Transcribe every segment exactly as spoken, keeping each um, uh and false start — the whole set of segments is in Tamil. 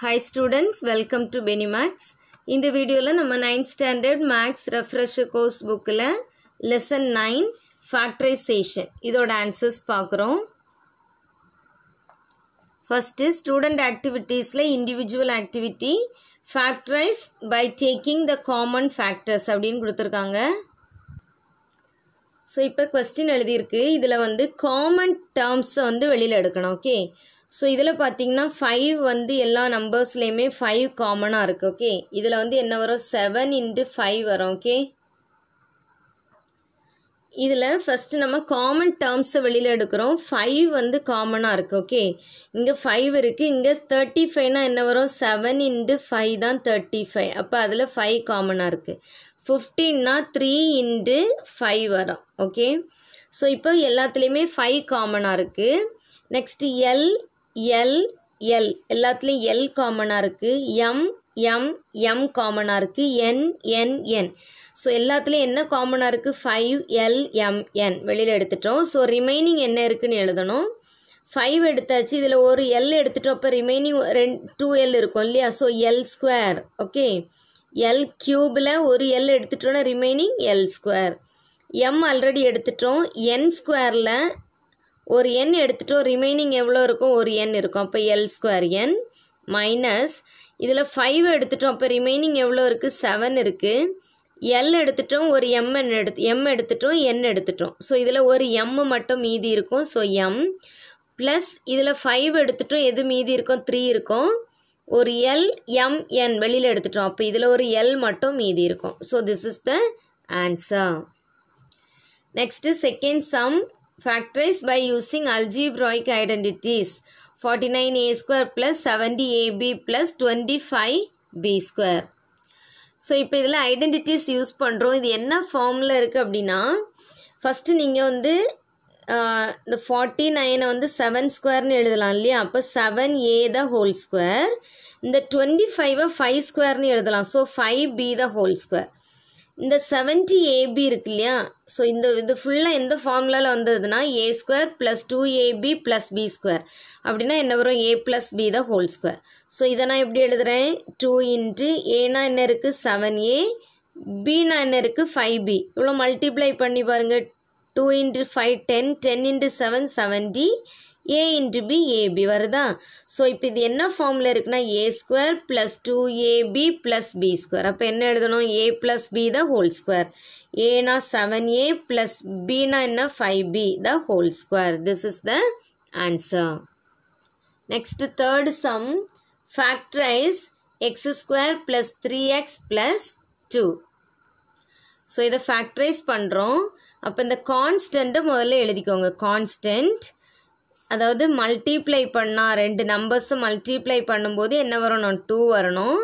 Hi students, welcome to Benimax. In the video la nama ninth standard max refresher course book la lesson nine factorization idoda answers paakrom. First is student activities la individual activity factorize by taking the common factors அப்படினு கொடுத்திருக்காங்க. So இப்ப question எழுதி இருக்கு. இதுல வந்து common terms வந்து வெளியில எடுக்கணும். Okay. सो इदला पार्थिंगना फाइव वंदु एल्ला नंबर्सलयुमे फाइव कॉमन आ इरुक्कु ओके इदला वंदु एन्ना वरुम सेवन इंटू फाइव वरुम ओके इदला फर्स्ट नम्म कॉमन टर्म्स वेलियिल एडुक्कुरोम फाइव वंदु कॉमन आ इरुक्कु ओके इंगे फाइव इरुक्कु इंगे थर्टी फाइव ना एन्ना वरुम सेवन इंटू फाइव दान थर्टी फाइव अप्पो अदुला फाइव कॉमन आ इरुक्कु फिफ्टीन ना थ्री इंटू फाइव वरुम ओके सो इप्पो एल्लात्तलयुमे फाइव कॉमन आ इरुक्कु नेक्स्ट L L L எல்லாத்துலயும் L காமனா இருக்கு M M M காமனா இருக்கு N N N சோ எல்லாத்துலயும் என்ன காமனா இருக்கு फाइव L M N வெளியில எடுத்துட்டோம் சோ ரிமைனிங் என்ன இருக்குன்னு எழுதணும் फाइव எடுத்தாச்சு இதுல ஒரு L எடுத்துட்டோம் அப்ப ரிமைனிங் टू L இருக்கும் இல்லையா so L square okay L cube ல ஒரு L எடுத்துட்டோம்னா remaining L square M already எடுத்துட்டோம் N ஸ்கொயர் ல और n எடுத்துட்டோ ரிமைனிங் எவ்வளவு இருக்கும் ஒரு n இருக்கும் அப்ப L ஸ்கொயர் n மைனஸ் இதுல फाइव எடுத்துட்டோம் அப்ப ரிமைனிங் எவ்வளவு இருக்கு सेवन இருக்கு L எடுத்துட்டோம் ஒரு m எடுத்து m எடுத்துட்டோம் n எடுத்துட்டோம் சோ இதுல ஒரு m மட்டும் மீதி இருக்கும் சோ m प्लस இதுல फाइव எடுத்துட்டோம் எது மீதி இருக்கும் थ्री இருக்கும் ஒரு L m n வெளியில எடுத்துட்டோம் அப்ப இதுல ஒரு L மட்டும் மீதி இருக்கும் so this is the answer. Next second sum factorize by using algebraic identities forty-nine a square plus seventy a b plus twenty-five b square. So இப்போ இதில identities use பண்றோம் இது என்ன ஃபார்முலா இருக்கு அப்படினா ஃபர்ஸ்ட் நீங்க வந்து இந்த forty-nine வந்து seven square னு எழுதலாம் இல்லையா அப்ப seven a the whole square இந்த twenty-five five square னு எழுதலாம் so five b the whole square. இந்த seventy a b இருக்கு இல்லையா சோ இந்த இது ஃபுல்லா இந்த ஃபார்முலால வந்ததுனா a square + two a b + b square அப்படினா என்ன வரும் a + b the whole square so இத நான் எப்படி எழுதுறேன் two a னா என்ன இருக்கு seven a b னா என்ன இருக்கு five b இவ்ளோ மல்டிப்ளை பண்ணி பாருங்க two five ten ten seven seventy a * b ab வருதா சோ இப்போ இது என்ன ஃபார்முலா இருக்குனா a square + two a b + b square அப்ப என்ன எழுதணும் a + b the whole square a னா seven a + b னா என்ன five b the whole square. This is the answer. Next third sum factorize x square + three x + two. So இத ஃபேக்டரைஸ் பண்றோம் அப்ப இந்த கான்ஸ்டன்ட் முதல்ல எழுதிக்கோங்க கான்ஸ்டன்ட் அதாவது மல்டிப்ளை பண்ணா ரெண்டு நம்பர்ஸ் மல்டிப்ளை பண்ணும்போது என்ன வரணும் two வரணும்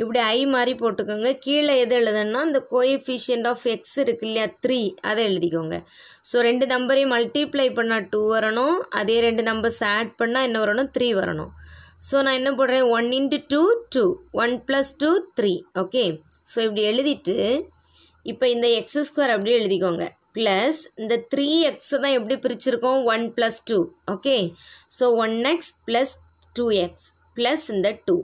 இப்படி i மாதிரி போட்டுக்கோங்க கீழ எது எழுதணும்னா அந்த கோஎஃபிஷியன்ட் ஆஃப் x இருக்கு இல்லையா three அதை எழுதிக்கோங்க சோ ரெண்டு நம்பரை மல்டிப்ளை பண்ணா two வரணும் அதே ரெண்டு நம்பர்ஸ் ஆட் பண்ணா என்ன வரணும் three வரணும் சோ நான் என்ன போடுறேன் one into two two one plus two three okay so இப்படி எழுதிட்டு இப்போ இந்த x square அப்படியே எழுதிக்கோங்க प्लस இந்த three x தான் எப்படி பிரிச்சிருக்கோம் one plus two okay so one x + two x + இந்த two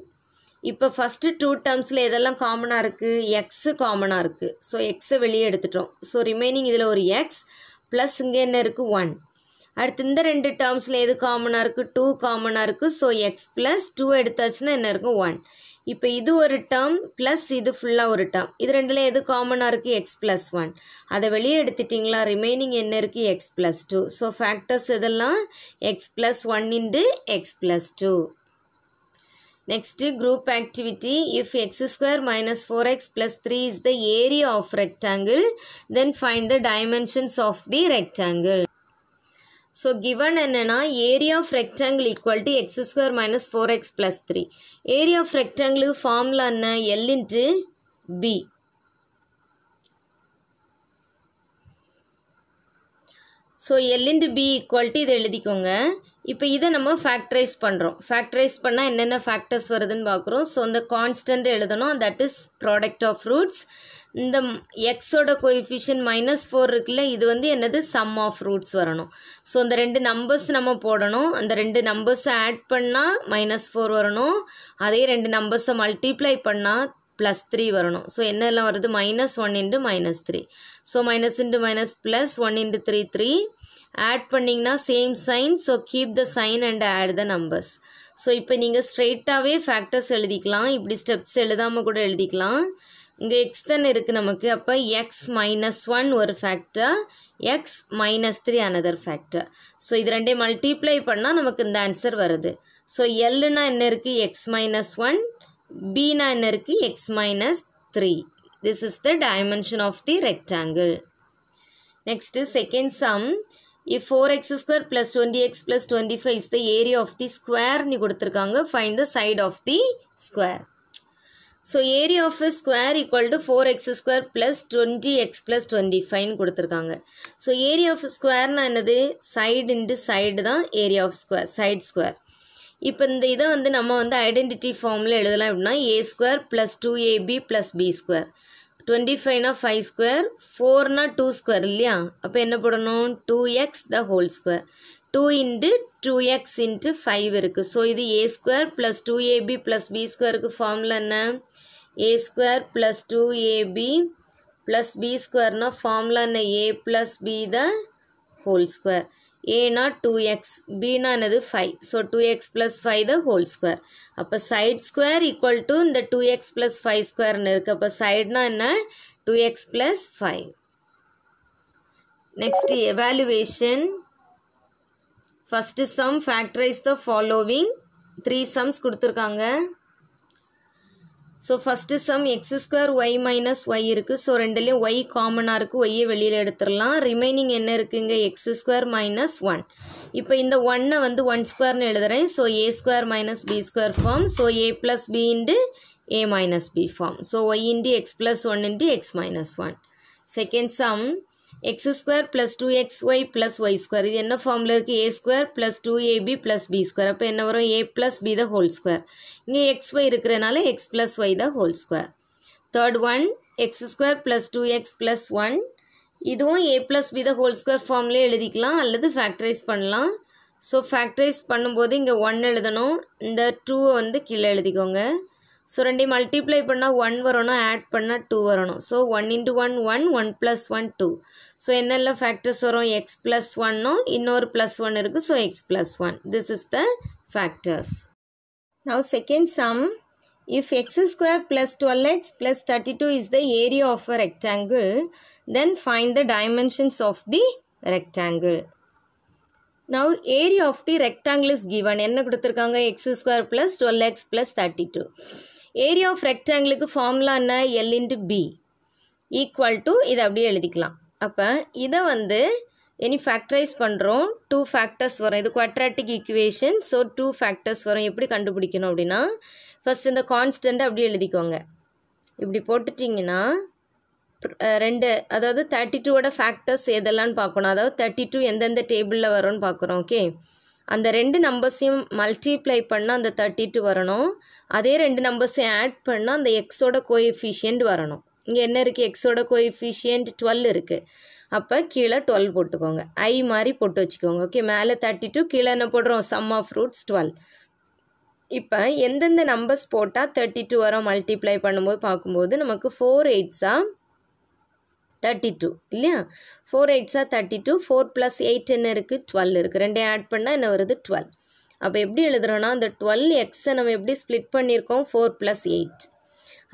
இப்போ ஃபர்ஸ்ட் two டம்ஸ்ல இதெல்லாம் காமனா இருக்கு x காமனா இருக்கு சோ x வெளிய எடுத்துட்டோம் சோ ரிமைனிங் இதுல ஒரு x + இங்க என்ன இருக்கு one அடுத்து இந்த ரெண்டு டம்ஸ்ல எது காமனா இருக்கு two காமனா இருக்கு சோ x + two எடுத்தாச்சுனா என்ன இருக்கும் one இப்போ இது ஒரு டர்ம் பிளஸ் இது ஃபுல்லா ஒரு டர்ம் இது ரெண்டுல எது காமனா இருக்கு x + one அத வெளிய எடுத்துட்டீங்களா ரிமைனிங் என்ன இருக்கு x + two சோ ஃபேக்டர்ஸ் இதெல்லாம் x + one * x + two. Next group activity if x square minus four x plus three is the area of rectangle then find the dimensions of the rectangle. So given என்னன்னா area of rectangle equal to x square minus four x plus three. Area of rectangle formula என்ன L into B. So L into B equal to இது எழுதிக்கோங்க இப்போ இத நம்ம ஃபேக்டரைஸ் பண்றோம். ஃபேக்டரைஸ் பண்ணா என்னென்ன ஃபேக்டர்ஸ் வருதுன்னு பார்க்குறோம். சோ அந்த கான்ஸ்டன்ட் எழுதணும். That is product of roots. இந்த x ஓட கோஎஃபிஷியன்ட் minus four இருக்குல, இது வந்து என்னது sum of roots வரணும். சோ அந்த ரெண்டு நம்பர்ஸ் நம்ம போடணும். அந்த ரெண்டு நம்பர்ஸ் ஆட் பண்ணா minus four வரணும். அதே ரெண்டு நம்பர்ஸ் மல்டிப்ளை பண்ணா plus three வரணும். சோ என்ன எல்லாம் வருது? minus one into minus three. So minus into minus plus one into three three. Add பண்ணீங்கனா same sign. So keep the sign and add the numbers. So இப்போ நீங்க ஸ்ட்ரைட்டாவே ஃபேக்டர்ஸ் எழுதிக்கலாம். இப்படி ஸ்டெப்ஸ் எழுதாம கூட எழுதிக்கலாம். இங்கே x தான் இருக்குது நமக்கு. அப்போ x minus one ஒரு factor, x minus three another factor. So இது ரெண்டே மல்டிப்ளை பண்ணால் நமக்கு இந்த ஆன்சர் வருது. ஸோ எல்னா என்ன இருக்குது? x minus one. bனா என்ன இருக்குது? x minus three. This is the dimension of the rectangle. Next is second sum. If four x squared plus twenty x plus twenty-five is the area of the square நீ கொடுத்துருக்காங்க. Find the side of the square. So area of a square equal to four x squared plus twenty x plus twenty-five னு கொடுத்துருக்காங்க. So area of square னா என்னது? side into side தான் area of square, side square. இப்போ இந்த இதை வந்து நம்ம வந்து ஐடென்டிட்டி ஃபார்மில் எழுதலாம். எப்படின்னா a square plus two a b plus b square. twenty-five னா five squared, four னா two squared இல்லையா? அப்போ என்ன போடணும்? two x the whole square. two into two x into five இருக்குது. ஸோ இது a square plus two a b plus b squareக்கு ஃபார்முலா என்ன? a square plus two a b plus b squareனா ஃபார்முலா என்ன? a plus b the whole square. a னா two x, b னா என்னது five. So two x plus five the whole square. அப்போ side square equal to இந்த two x plus five squareன்னு இருக்குது. அப்போ sideனா என்ன? two x plus five. Next evaluation. First sum, factorize the following. Three sums கொடுத்துருக்காங்க. So first sum x square y minus y இருக்குது. ஸோ ரெண்டுலேயும் ஒய் காமனாக இருக்குது. ஒய்யை வெளியில் எடுத்துடலாம். ரிமைனிங் என்ன இருக்குங்க? X square minus one. இப்போ இந்த ஒன்னை வந்து ஒன் ஸ்கொயர்னு எழுதுகிறேன். So a square minus b square form. So a plus b into a minus b form. So y into x plus one into x minus one. Second sum x square plus two x y plus y square. இது என்ன ஃபார்மில் இருக்குது? a square plus two a b plus b square. அப்போ என்ன வரும்? a plus b the whole square. இங்கே xy இருக்கிறனால x plus y the whole square. Third one, x square plus two x plus one. இதுவும் a plus b the whole square ஃபார்மிலே எழுதிக்கலாம் அல்லது ஃபேக்டரைஸ் பண்ணலாம். ஸோ ஃபேக்டரைஸ் பண்ணும்போது இங்கே ஒன்று எழுதணும். இந்த டூவை வந்து கீழே எழுதிக்கோங்க. ஸோ ரெண்டையும் மல்டிப்ளை பண்ணால் ஒன் வரணும், ஆட் பண்ணால் டூ வரணும். So one into one one, one plus one two. So என்னெல்லாம் ஃபேக்டர்ஸ் வரும்? எக்ஸ் ப்ளஸ் ஒன்னும் இன்னொரு ப்ளஸ் ஒன் இருக்குது. So x plus one. This is the factors. Now second sum. If x square plus twelve x plus thirty two is the area of a rectangle, then find the dimensions of the rectangle. Now area of the rectangle is given. என்ன கொடுத்துருக்காங்க? X square plus twelve x plus thirty two. Area of ரெக்டாங்கிளுக்கு ஃபார்முலா என்ன? L into b equal to, இதை அப்படியே எழுதிக்கலாம். அப்போ இதை வந்து இனி ஃபேக்டரைஸ் பண்ணுறோம். டூ ஃபேக்டர்ஸ் வரும். இது quadratic equation. So two factors வரும். எப்படி கண்டுபிடிக்கணும் அப்படின்னா, ஃபஸ்ட் இந்த கான்ஸ்டண்ட்டை அப்படியே எழுதிக்கோங்க. இப்படி போட்டுட்டிங்கன்னா ரெண்டு, அதாவது தேர்ட்டி டூவோட ஃபேக்டர்ஸ் எதெல்லாம்னு பார்க்கணும். அதாவது தேர்ட்டி டூ எந்தெந்த டேபிளில் வரும்னு பார்க்குறோம். ஓகே, அந்த ரெண்டு நம்பர்ஸையும் மல்டிப்ளை பண்ணால் அந்த தேர்ட்டி டூ வரணும். அதே ரெண்டு நம்பர்ஸையும் ஆட் பண்ணால் அந்த எக்ஸோட கோஎஃபிஷியன்ட் வரணும். இங்கே என்ன இருக்குது? எக்ஸோட கோஎஃபிஷியன்ட் டுவெல் இருக்குது. அப்போ கீழே டுவெல் போட்டுக்கோங்க. ஐ மாதிரி போட்டு வச்சுக்கோங்க. ஓகே, மேலே தேர்ட்டி டூ, கீழே என்ன போடுறோம்? Sum of roots twelve. இப்போ எந்தெந்த நம்பர்ஸ் போட்டால் தேர்ட்டி டூ வரும் மல்டிப்ளை பண்ணும்போது பார்க்கும்போது, நமக்கு ஃபோர் எயிட்ஸாக தேர்ட்டி டூ இல்லையா? ஃபோர் எயிட்ஸாக thirty two. Four plus eight என்ன இருக்குது? டுவெல் இருக்குது. ரெண்டையும் ஆட் பண்ணால் என்ன வருது? டுவெல். அப்போ எப்படி எழுதுகிறோன்னா, அந்த டுவெல் எக்ஸை நம்ம எப்படி ஸ்ப்ளிட் பண்ணியிருக்கோம்? Four plus eight.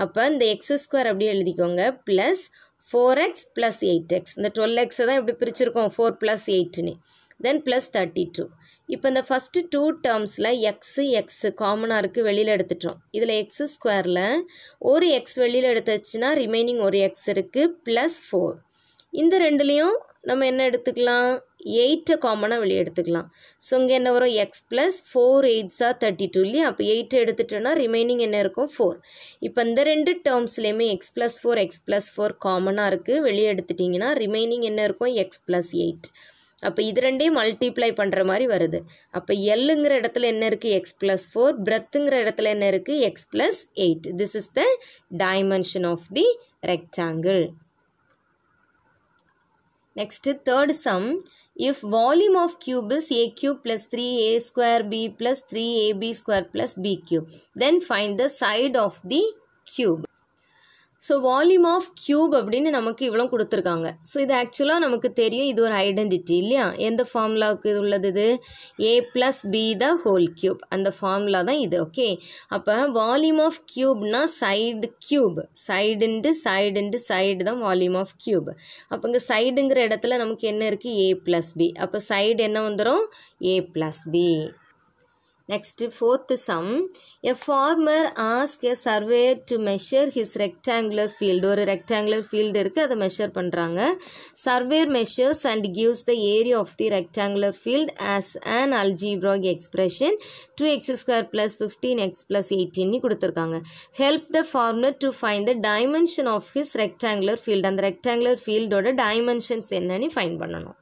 அப்போ இந்த எக்ஸ் ஸ்கொயர் அப்படியே எழுதிக்கோங்க. Plus four x plus eight x. இந்த டுவெல் எக்ஸை தான் இப்படி பிரிச்சுருக்கோம், ஃபோர் ப்ளஸ் எயிட்னு. Then plus thirty two. இப்போ இந்த ஃபஸ்ட்டு டூ டேர்ம்ஸில் எக்ஸு எக்ஸு காமனாக இருக்குது, வெளியில் எடுத்துட்டோம். இதில் எக்ஸு ஸ்கொயரில் ஒரு எக்ஸ் வெளியில் எடுத்துச்சுன்னா ரிமைனிங் ஒரு எக்ஸ் இருக்குது. Plus four. இந்த ரெண்டுலேயும் நம்ம என்ன எடுத்துக்கலாம்? எயிட்டை காமனாக வெளியே எடுத்துக்கலாம். ஸோ இங்கே என்ன வரும்? எக்ஸ் ப்ளஸ் ஃபோர் எயிட்ஸாக தேர்ட்டி டூ இல்லையா? அப்போ எயிட்டை எடுத்துட்டோன்னா ரிமைனிங் என்ன இருக்கும்? ஃபோர். இப்போ இந்த ரெண்டு டேர்ம்ஸ்லேயுமே x plus four x plus four காமனாக இருக்குது. வெளியே எடுத்துட்டிங்கன்னா ரிமைனிங் என்ன இருக்கும்? X plus eight. அப்ப இது ரெண்டையும் மல்டிப்ளை பண்ற மாதிரி வருது அப்ப L ங்கற இடத்துல என்ன இருக்கு x plus four breadth ங்கற இடத்துல என்ன இருக்கு x plus eight this is the dimension of the rectangle next third sum if volume of cube is a cube plus three a square b plus three a b square plus b cube then find the side of the cube so volume of cube அப்படினு நமக்கு இவ்ளோ கொடுத்திருக்காங்க so இது actually நமக்கு தெரியும் இது ஒரு ஐடென்டிட்டி இல்லையா எந்த ஃபார்முலாக்கு உள்ளது இது a plus b the whole cube அந்த ஃபார்முலா தான் இது okay அப்ப volume of cube னா side cube side into side into side தான் volume of cube அப்பங்க sideங்கற இடத்துல நமக்கு என்ன இருக்கு a plus b அப்ப side என்ன வந்தரும் a plus b Next, fourth sum. A farmer asks a surveyor to measure his rectangular field. ஒரு rectangular field இருக்கு அதை measure பண்றாங்க. Surveyor measures and gives the area of the rectangular field as an algebraic expression. two x square plus fifteen x plus eighteen னு கொடுத்திருக்காங்க. Help the farmer to find the dimension of his rectangular field. அந்த rectangular field ஓட dimensions என்னன்னு find பண்ணணும்.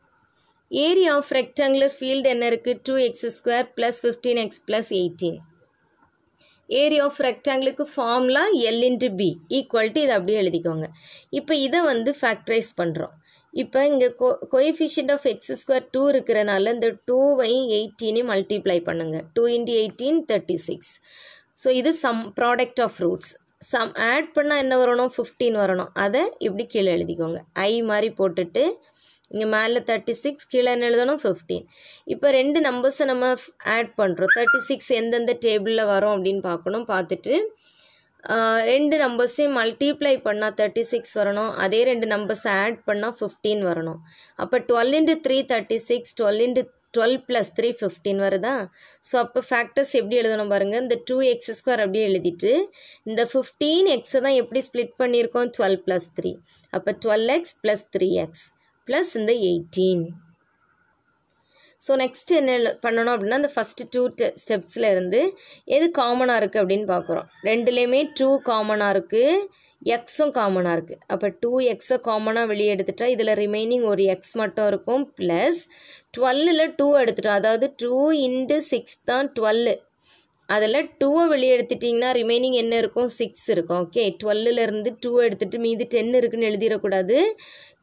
Area of rectangular field என்ன இருக்கு two x square plus fifteen x plus eighteen. Area of rectangle க்கு formula L into B equal to இது அப்படி எழுதிக்கோங்க. இப்போ இதை வந்து factorize பண்றோம். இப்போ இங்க coefficient of x square two இருக்கிறனால இந்த two ஐ eighteen multiply பண்ணுங்க. two into eighteen thirty-six. So இது sum product of roots. Sum add பண்ணா என்ன வரணும் fifteen வரணும். அதை இப்படி கீழே எழுதிக்கோங்க. I மாதிரி போட்டுட்டு இங்க மேல thirty-six கீழ என்ன எழுதணும் fifteen இப்போ ரெண்டு நம்பர்ஸ் நம்ம ஆட் பண்றோம் thirty-six எந்தெந்த டேபிள்ல வரும் அப்படினு பார்க்கணும் பார்த்துட்டு ரெண்டு நம்பர்ஸை மல்டிப்ளை பண்ணா thirty-six வரணும் அதே ரெண்டு நம்பர்ஸ் ஆட் பண்ணா fifteen வரணும் அப்ப twelve into three thirty-six twelve into twelve plus three fifteen வருதா சோ அப்ப ஃபேக்டர்ஸ் எப்படி எழுதணும் பாருங்க இந்த two x square அப்படியே எழுதிட்டு இந்த fifteen x தான் எப்படி ஸ்ப்ளிட் பண்ணிருக்கோம் twelve plus three அப்ப twelve x plus three x plus in the eighteen. So next என்ன பண்ணனும் அப்படினா அந்த first two stepsல இருந்து எது காமனா இருக்கு அப்படினு பார்க்கறோம். ரெண்டுலயுமே two காமனா இருக்கு, x உம் காமனா இருக்கு. அப்ப two x காமனா வெளிய எடுத்துட்டா இதுல ரிமைனிங் ஒரு x மட்டும் இருக்கும் plus twelve ல two எடுத்துட்டா அதாவது two into six தான் twelve. அதல two ஐ வெளிய எடுத்துட்டீங்கனா ரிமைனிங் என்ன இருக்கும் six இருக்கும். ஓகே twelve ல இருந்து two எடுத்துட்டு மீதி ten இருக்குன்னு எழுதிர கூடாது.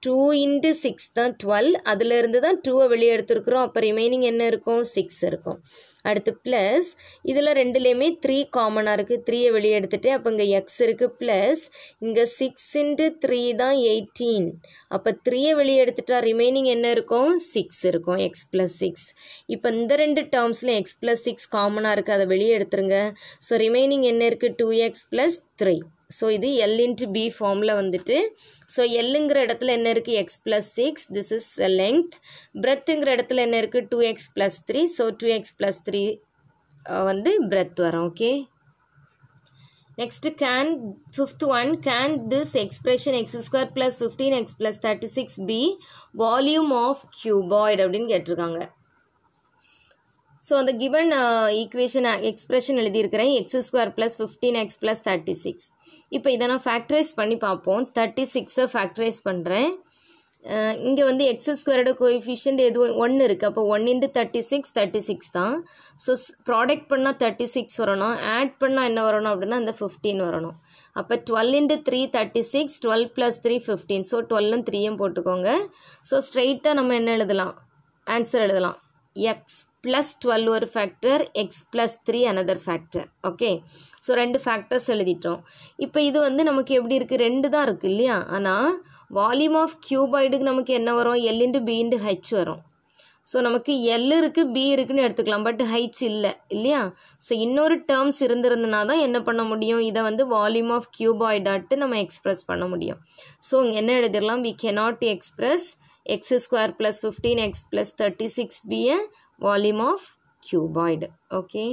two into six தான் twelve அதில இருந்து தான் two ஐ வெளிய எடுத்துக்கறோம் அப்ப ரிமைனிங் என்ன இருக்கும் six இருக்கும். அடுத்து பிளஸ் இதல ரெண்டுலயுமே three காமனா இருக்கு three ஐ வெளிய எடுத்துட்டு அப்ப இங்க x இருக்கு பிளஸ் இங்க six into three தான் eighteen அப்ப three ஐ வெளிய எடுத்துட்டா ரிமைனிங் என்ன இருக்கும் six இருக்கும் x plus six இப்போ இந்த ரெண்டு டம்ஸ்ல x plus six காமனா இருக்கு அத வெளிய எடுத்துருங்க சோ ரிமைனிங் என்ன இருக்கு two x plus three So, இது L into B formula வந்துட்டு So, L இங்கர் எடத்தில் என்ன இருக்கு X plus six This is length Breadth இங்கர் எடத்தில் என்ன இருக்கு two x plus three So, two x plus three வந்து breadth வரும் Okay Next, can fifth one Can this expression X square plus fifteen x plus thirty-six be Volume of cuboid அப்படின் கேட்டிருக்காங்க So, the given uh, equation uh, expression எழுதிருக்கிறேன் x square plus fifteen x plus thirty-six. இப்ப இதை நான் factorize பண்ணி பார்ப்போம் thirty-six factorize பண்றேன் இங்க வந்து x squared coefficient எது one இருக்கு அப்ப one into thirty-six thirty-six தான் so product பண்ணா thirty-six வரணும் add பண்ணா என்ன வரணும் அப்படினா அந்த fifteen வரணும் அப்ப twelve into three thirty-six twelve plus three fifteen so twelve and three ம் போட்டுக்கோங்க so straight-ஆ நம்ம என்ன எழுதலாம் answer எழுதலாம் x plus twelve ஒரு factor x plus three another factor okay so ரெண்டு factors எழுதிட்டோம் இப்போ இது வந்து நமக்கு எப்படி இருக்கு ரெண்டு தான் இருக்கு இல்லையா ஆனா volume of cuboid க்கு நமக்கு என்ன வரும் L into B into H வரும் so நமக்கு L இருக்கு B இருக்குன்னு எடுத்துக்கலாம் பட் H இல்ல இல்லையா so இன்னொரு terms இருந்திருந்தனா தான் என்ன பண்ண முடியும் இத வந்து volume of cuboid அட் நம்ம express பண்ண முடியும் so என்ன எழுதிரலாம் we cannot express x square plus fifteen x plus thirty-six be a volume of cuboid okay